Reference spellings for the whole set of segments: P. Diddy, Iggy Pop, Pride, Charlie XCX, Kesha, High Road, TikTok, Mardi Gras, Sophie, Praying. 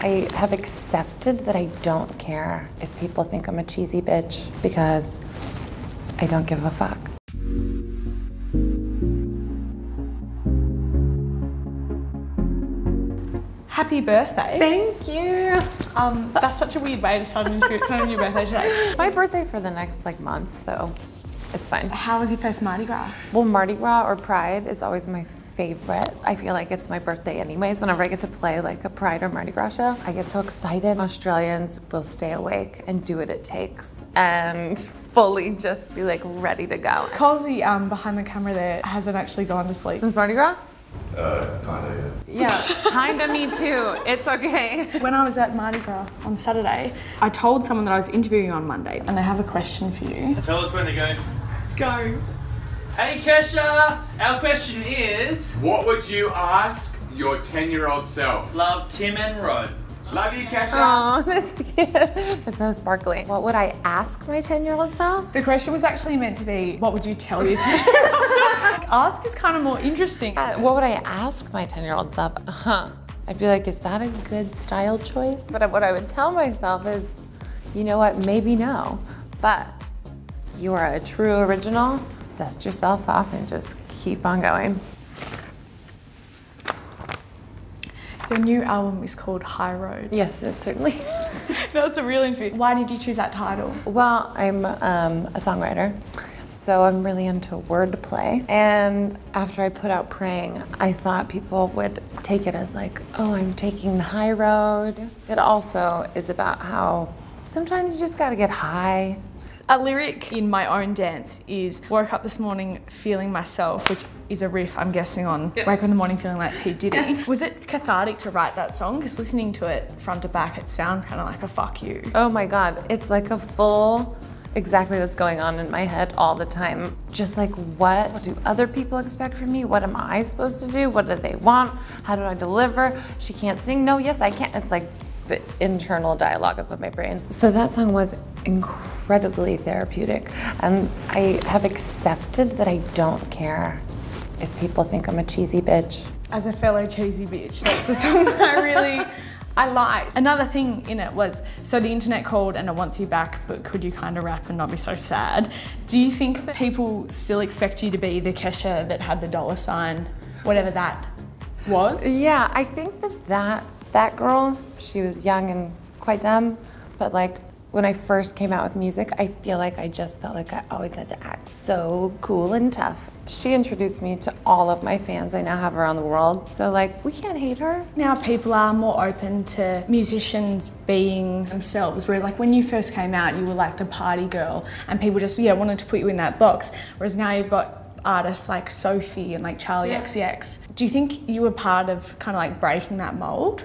I have accepted that I don't care if people think I'm a cheesy bitch because I don't give a fuck. Happy birthday. Thank you. That's such a weird way to start an interview. It's not on your birthday today. My birthday for the next like month, so it's fine. How was your first Mardi Gras? Well, Mardi Gras or Pride is always my favorite. I feel like it's my birthday anyways. Whenever I get to play like a Pride or Mardi Gras show, I get so excited. Australians will stay awake and do what it takes and fully just be like ready to go. Cozy behind the camera there hasn't actually gone to sleep. Since Mardi Gras? Kinda, yeah. Yeah, kinda me too. It's okay. When I was at Mardi Gras on Saturday, I told someone that I was interviewing on Monday and they have a question for you. Tell us when to go. Go. Hey Kesha, our question is... What would you ask your 10-year-old self? Love Tim and Rod. Love you, Kesha. Aw, that's cute. It's so sparkly. What would I ask my 10-year-old self? The question was actually meant to be, what would you tell your 10-year-old self? Ask is kind of more interesting. What would I ask my 10-year-old self? I'd be like, is that a good style choice? But what I would tell myself is, you know what, maybe no, but you are a true original. Dust yourself off and just keep on going. Your new album is called High Road. Yes, it certainly is. That's a real interview. Why did you choose that title? Well, I'm a songwriter, so I'm really into wordplay. And after I put out Praying, I thought people would take it as like, oh, I'm taking the high road. It also is about how sometimes you just gotta get high. A lyric in my own dance is, woke up this morning feeling myself, which is a riff I'm guessing on, yeah. Wake up in the morning feeling like P. Diddy. Was it cathartic to write that song? Because listening to it front to back, it sounds kind of like a fuck you. Oh my God, it's like a full, exactly what's going on in my head all the time. Just like, what do other people expect from me? What am I supposed to do? What do they want? How do I deliver? She can't sing, no, yes, I can't. It's like the internal dialogue up in my brain. So that song was incredibly therapeutic, and I have accepted that I don't care if people think I'm a cheesy bitch. As a fellow cheesy bitch, that's the song that I liked. Another thing in it was, so the internet called and it wants you back, but could you kind of rap and not be so sad? Do you think that people still expect you to be the Kesha that had the $, whatever that was? Yeah, I think that girl, she was young and quite dumb, but like when I first came out with music, I feel like I just felt like I always had to act so cool and tough. She introduced me to all of my fans I now have around the world, so like we can't hate her. Now people are more open to musicians being themselves, whereas like when you first came out, you were like the party girl and people just wanted to put you in that box, whereas now you've got artists like Sophie and like Charlie XCX. Do you think you were part of kind of like breaking that mold?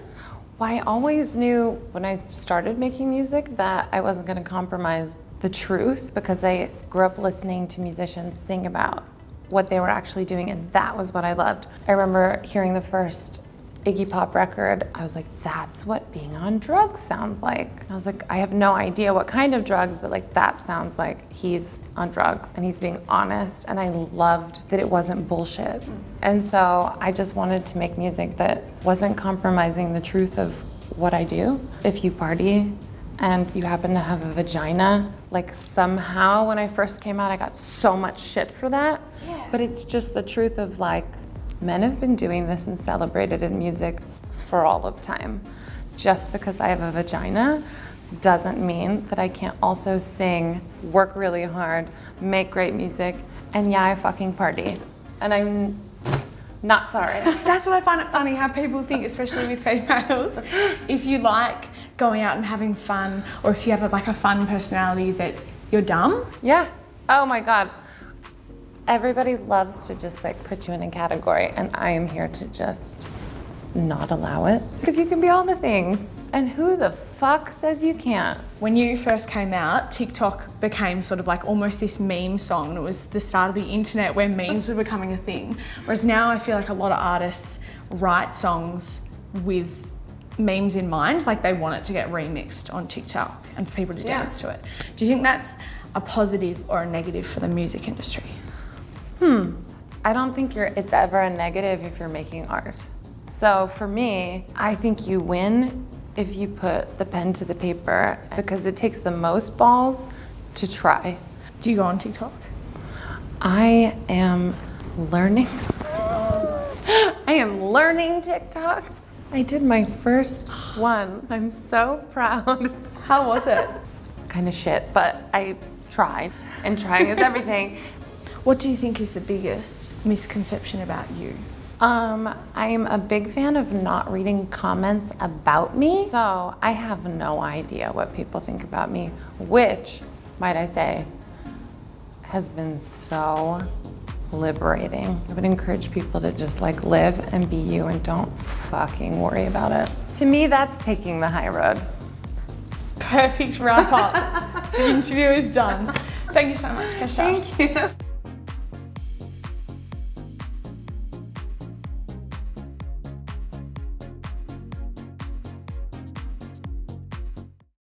Well, I always knew when I started making music that I wasn't going to compromise the truth, because I grew up listening to musicians sing about what they were actually doing, and that was what I loved. I remember hearing the first Iggy Pop record, I was like, that's what being on drugs sounds like. And I was like, I have no idea what kind of drugs, but like that sounds like he's on drugs and he's being honest, and I loved that it wasn't bullshit. And so I just wanted to make music that wasn't compromising the truth of what I do. If you party and you happen to have a vagina, like somehow when I first came out I got so much shit for that, but it's just the truth of like, men have been doing this and celebrated in music for all of time. Just because I have a vagina doesn't mean that I can't also sing, work really hard, make great music, and yeah, I fucking party. And I'm not sorry. That's what I find it funny, how people think, especially with females, if you like going out and having fun, or if you have like a fun personality, that you're dumb. Yeah, oh my God. Everybody loves to just like put you in a category, and I am here to just not allow it. Because you can be all the things, and who the fuck says you can't? When you first came out, TikTok became sort of like almost this meme song. It was the start of the internet where memes were becoming a thing. Whereas now I feel like a lot of artists write songs with memes in mind, like they want it to get remixed on TikTok and for people to dance to it. Do you think that's a positive or a negative for the music industry? I don't think it's ever a negative if you're making art. So for me, I think you win if you put the pen to the paper, because it takes the most balls to try. Do you go on TikTok? I am learning. I am learning TikTok. I did my first one. I'm so proud. How was it? Kind of shit, but I tried, and trying is everything. What do you think is the biggest misconception about you? I'm a big fan of not reading comments about me, so I have no idea what people think about me, which, might I say, has been so liberating. I would encourage people to just like live and be you and don't fucking worry about it. To me, that's taking the high road. Perfect wrap up. The interview is done. Thank you so much, Kesha. Thank you.